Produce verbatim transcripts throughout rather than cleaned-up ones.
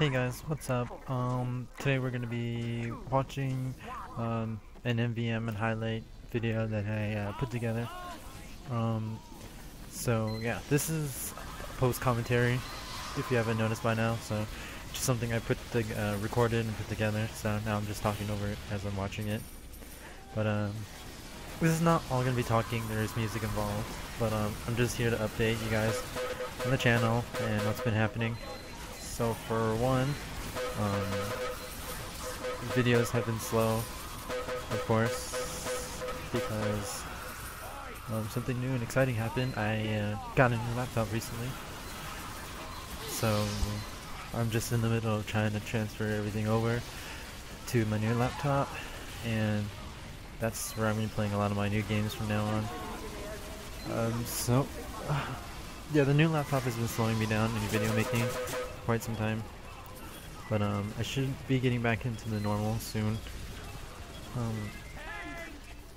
Hey guys, what's up? Um, today we're going to be watching um, an M V M and highlight video that I uh, put together. Um, so yeah, this is post-commentary, if you haven't noticed by now. So just something I put the, uh, recorded and put together, so now I'm just talking over it as I'm watching it. But um, this is not all going to be talking, there is music involved, but um, I'm just here to update you guys on the channel and what's been happening. So for one, um, videos have been slow, of course, because um, something new and exciting happened. I uh, got a new laptop recently, so I'm just in the middle of trying to transfer everything over to my new laptop, and that's where I'm going to be playing a lot of my new games from now on. Um, so, uh, yeah, the new laptop has been slowing me down in video making quite some time, but um, I should be getting back into the normal soon. Um,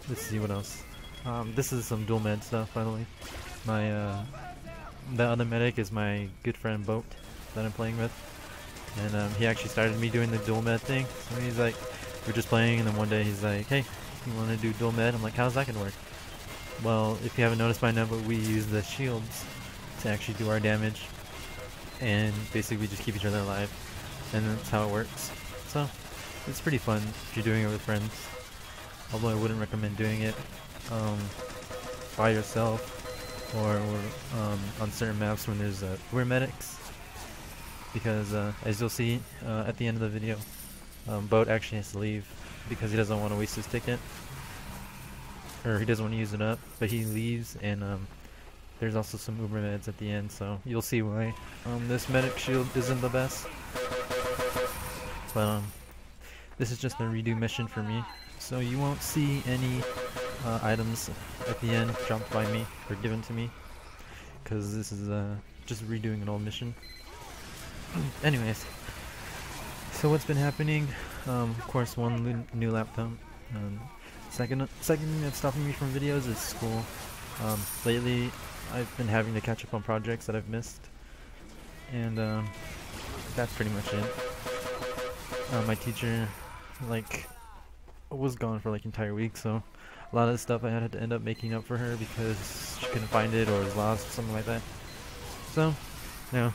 let's see what else. Um, this is some dual med stuff, finally. My uh, the other medic is my good friend Boat that I'm playing with, and um, he actually started me doing the dual med thing. So he's like, we're just playing, and then one day he's like, "Hey, you want to do dual med?" I'm like, "How's that gonna work?" Well, if you haven't noticed by now, but we use the shields to actually do our damage and basically just keep each other alive, and that's how it works. So it's pretty fun if you're doing it with friends, although I wouldn't recommend doing it um, by yourself or, or um, on certain maps when there's uh, we're medics, because uh, as you'll see uh, at the end of the video, um, Boat actually has to leave because he doesn't want to waste his ticket, or he doesn't want to use it up, but he leaves. And um, there's also some Uber meds at the end, so you'll see why um, this medic shield isn't the best. But um, this is just a redo mission for me, so you won't see any uh, items at the end dropped by me or given to me, because this is uh, just redoing an old mission. Anyways, so what's been happening? Um, of course, one new laptop. Um, second, second thing that's stopping me from videos is school. Um, lately, I've been having to catch up on projects that I've missed, and um, that's pretty much it. Uh, my teacher, like, was gone for like entire week, so a lot of the stuff I had to end up making up for her because she couldn't find it or was lost or something like that. So, you know,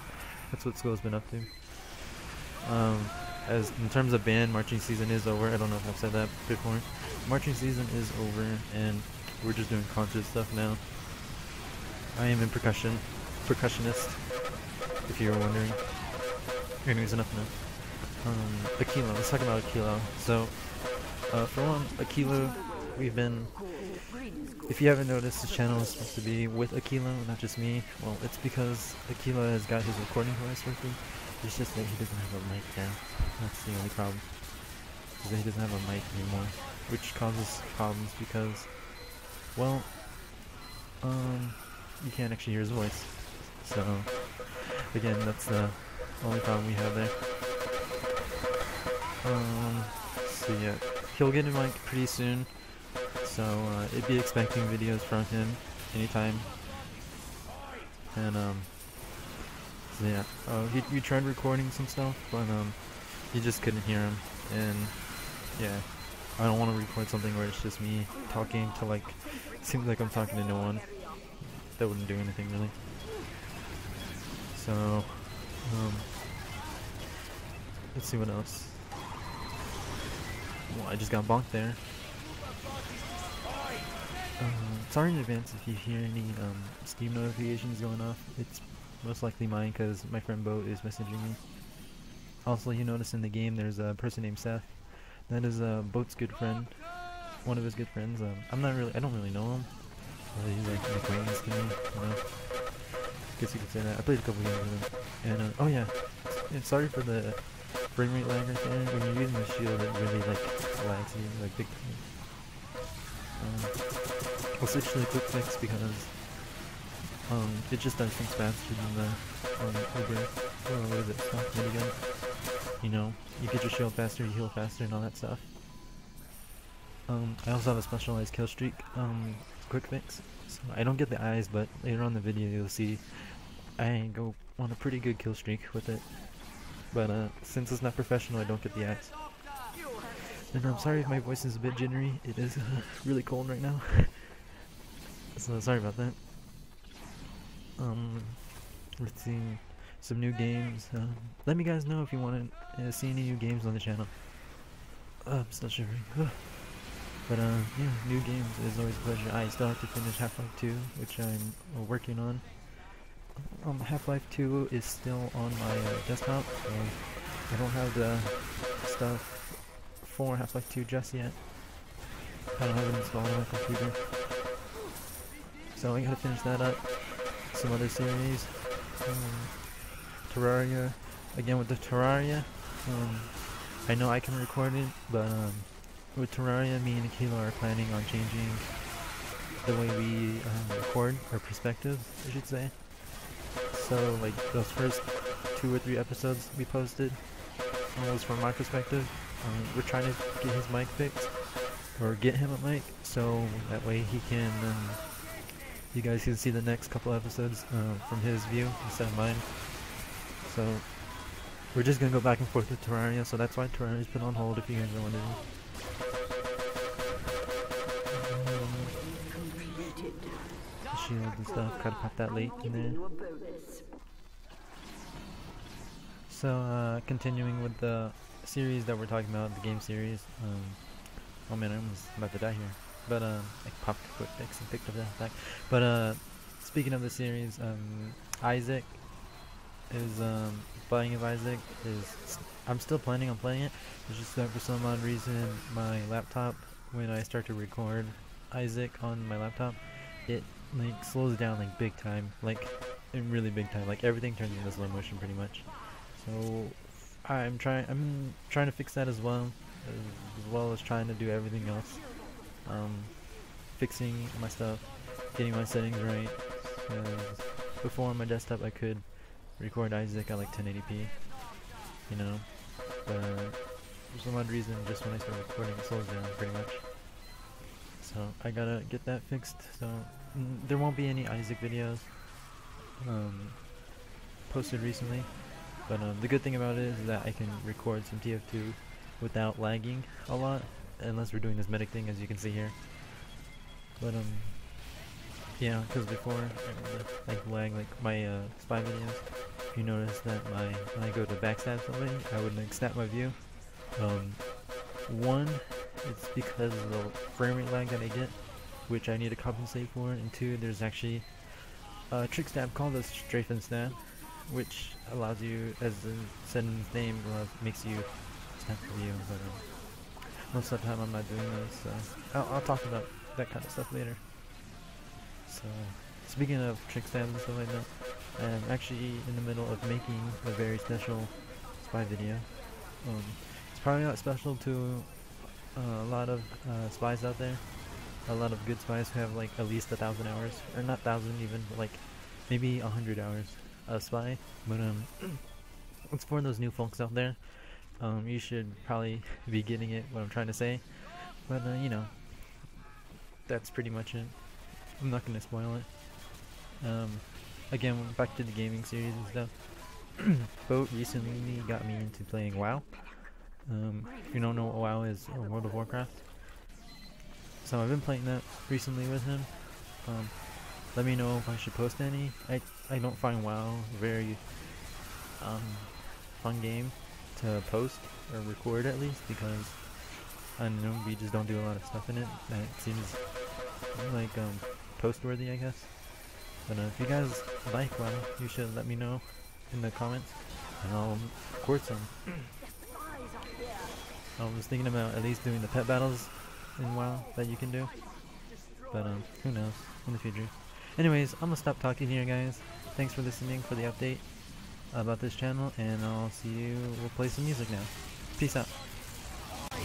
that's what school's been up to. Um, as in terms of band, marching season is over. I don't know if I've said that before. Marching season is over, and we're just doing concert stuff now. I am in percussion, percussionist, if you were wondering. Anyways, enough now. Um, Aquila, let's talk about Aquila. So, uh, for one, Aquila, we've been, if you haven't noticed, the channel is supposed to be with Aquila, not just me. Well, it's because Aquila has got his recording voice working. It's just that he doesn't have a mic now. That's the only problem. Is that he doesn't have a mic anymore, which causes problems because, well, um, you can't actually hear his voice. So, again, that's the only problem we have there. Um, so yeah, he'll get a mic pretty soon, so uh, it'd be expecting videos from him anytime. And um, so yeah, uh, he, we tried recording some stuff, but um, you just couldn't hear him, and yeah, I don't want to record something where it's just me talking to, like, it seems like I'm talking to no one. That wouldn't do anything, really. So, um, let's see what else. Well, I just got bonked there. Uh, sorry in advance if you hear any um, Steam notifications going off. It's most likely mine because my friend Bo is messaging me. Also, you notice in the game there's a person named Seth. That is uh, Boat's good friend. One of his good friends. Um, I'm not really, I don't really know him. He's like an acquaintance to me, you know. I guess you could say that. I played a couple games with him. And, uh, oh yeah, and sorry for the frame rate lag right there. When you're using the shield, it really, like, lags you, like, big time. Um, I'll switch to the quick fix because, um, it just does things faster than the, um, Uber, or what is it, uh, Medigun. You know, you get your shield faster, you heal faster, and all that stuff. Um, I also have a specialized kill streak, um, quick fix. So I don't get the eyes, but later on in the video you'll see I go on a pretty good kill streak with it. But uh, since it's not professional, I don't get the axe. And I'm sorry if my voice is a bit jittery. It is uh, really cold right now. So sorry about that. Um, let's see some new games. Uh, let me guys know if you want to uh, see any new games on the channel. Uh, I'm still shivering. Uh, but uh, yeah, new games is always a pleasure. I still have to finish Half-Life two, which I'm uh, working on. Um, Half-Life two is still on my uh, desktop, so I don't have the stuff for Half-Life two just yet. I don't have it installed on my computer, so I gotta finish that up. Some other series, um, Terraria. Again with the Terraria, um, I know I can record it, but um, with Terraria, me and Aquila are planning on changing the way we um, record, or perspective, I should say. So, like, those first two or three episodes we posted, one was from my perspective. Um, we're trying to get his mic fixed, or get him a mic, so that way he can, um, you guys can see the next couple episodes uh, from his view instead of mine. So, we're just gonna go back and forth with Terraria, so that's why Terraria's put on hold if you guys are wondering. Um, shield and stuff, gotta pop that late in there. So, uh, continuing with the series that we're talking about, the game series, um, oh man, I was about to die here, but, uh, I popped a quick fix and picked up that back, but, uh, speaking of the series, um, Isaac is, um, playing of Isaac is, I'm still planning on playing it, it's just that for some odd reason, my laptop, when I start to record Isaac on my laptop, it, like, slows down, like, big time, like, in really big time, like, everything turns into slow motion, pretty much. So I'm trying. I'm trying to fix that as well, as, as well as trying to do everything else. Um, fixing my stuff, getting my settings right. Before on my desktop, I could record Isaac at like ten eighty p, you know. But for some odd reason, just when I start recording, it slows down pretty much. So I gotta get that fixed. So there won't be any Isaac videos um, posted recently. But um, the good thing about it is that I can record some T F two without lagging a lot, unless we're doing this medic thing, as you can see here. But um, yeah, because before I would, like lag like my uh, spy videos. If you notice that my when I go to backstab somebody, I would like snap my view. Um, one, it's because of the frame rate lag that I get, which I need to compensate for, and two, there's actually a trick stab called the strafe and snap, which allows you, as the said in his name, allows, makes you snap the view, but um, most of the time I'm not doing those, so I'll, I'll talk about that kind of stuff later. So, speaking of trick stabs and stuff like that, I'm actually in the middle of making a very special spy video. Um, it's probably not special to uh, a lot of uh, spies out there, a lot of good spies who have like at least a thousand hours, or not thousand even, but like maybe a hundred hours. A spy, but um, it's for those new folks out there. Um, you should probably be getting it what I'm trying to say, but uh, you know, that's pretty much it. I'm not gonna spoil it. Um, again, back to the gaming series and stuff. Boat recently got me into playing WoW. Um, if you don't know what WoW is, uh, World of Warcraft. So I've been playing that recently with him. Um, Let me know if I should post any. I, I don't find WoW a very um, fun game to post or record, at least, because I don't know, we just don't do a lot of stuff in it that seems like um, post worthy, I guess. But uh, if you guys like WoW, you should let me know in the comments and I'll record some. I was thinking about at least doing the pet battles in WoW that you can do, but um, who knows in the future. Anyways, I'm gonna stop talking here, guys. Thanks for listening for the update about this channel, and I'll see you. We'll play some music now. Peace out. No!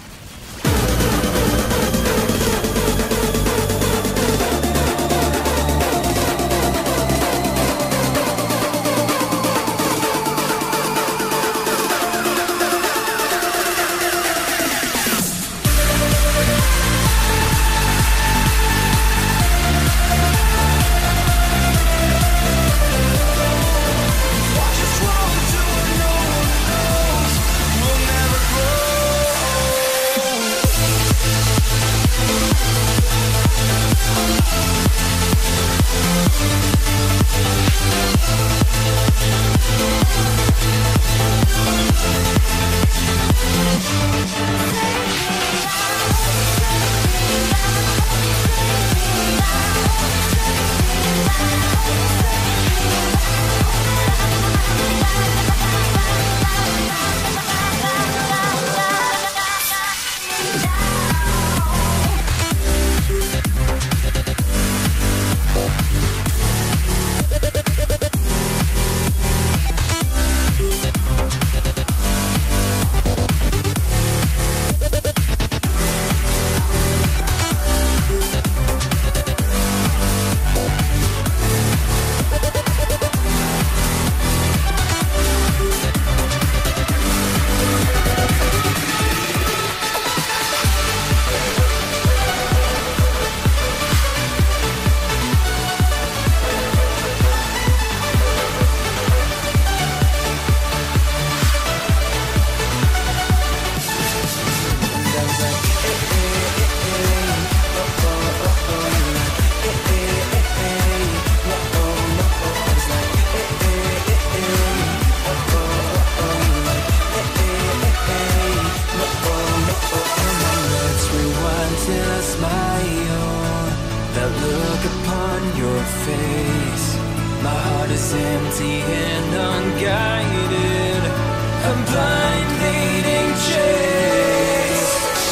empty and unguided, a blind leading chase.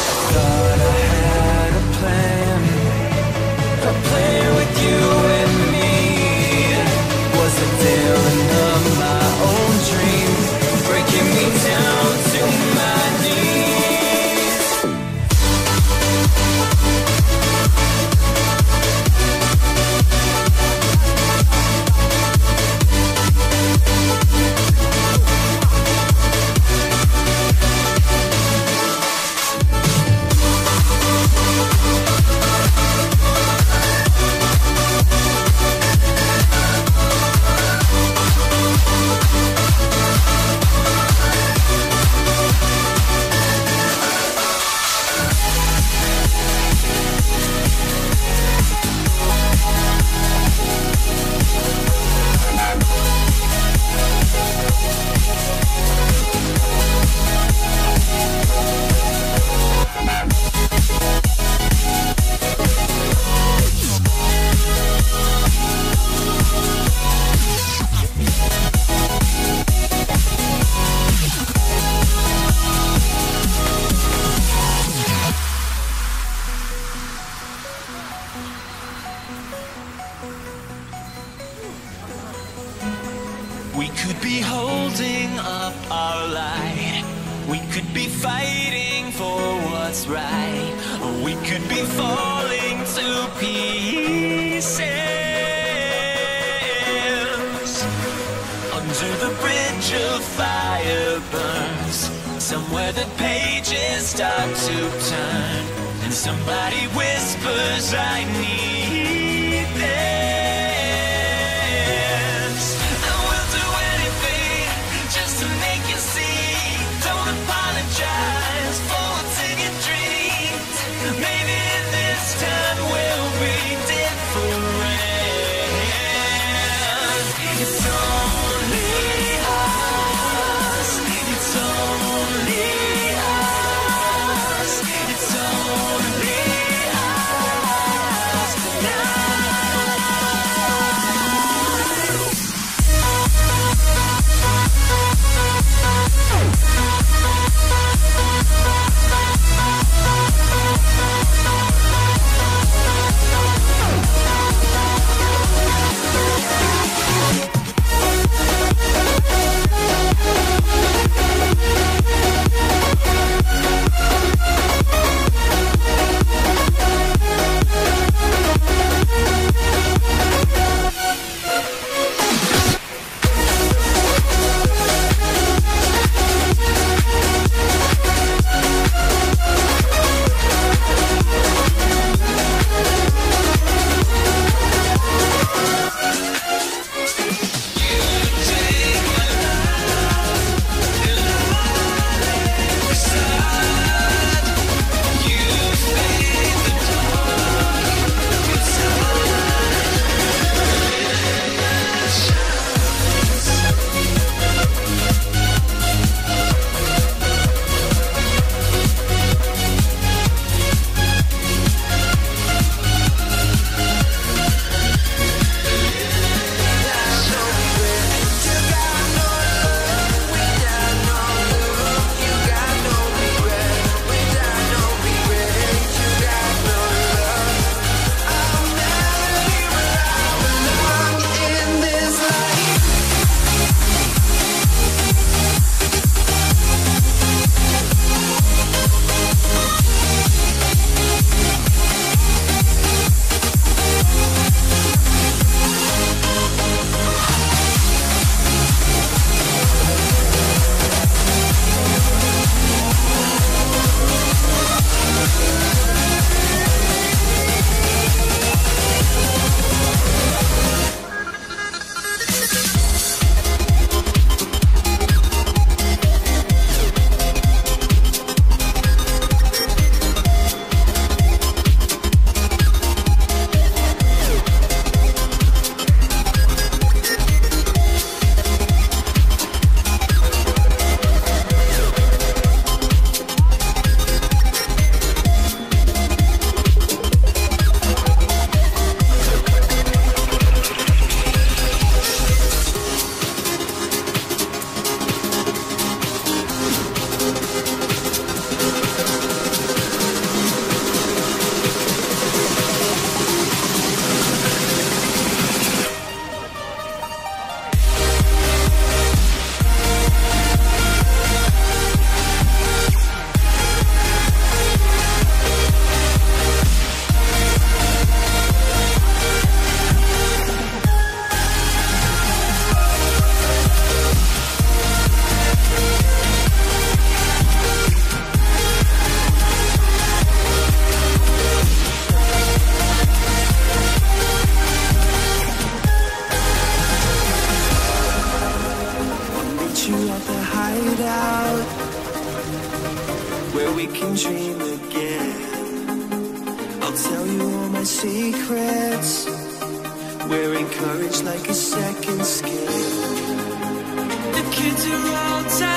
I thought I had a plan, a plan with you and me. Was it daring of my own dreams, breaking me down to my knees? No! hideout where we can dream again. I'll tell you all my secrets. We're encouraged like a second skin. The kids are all tired.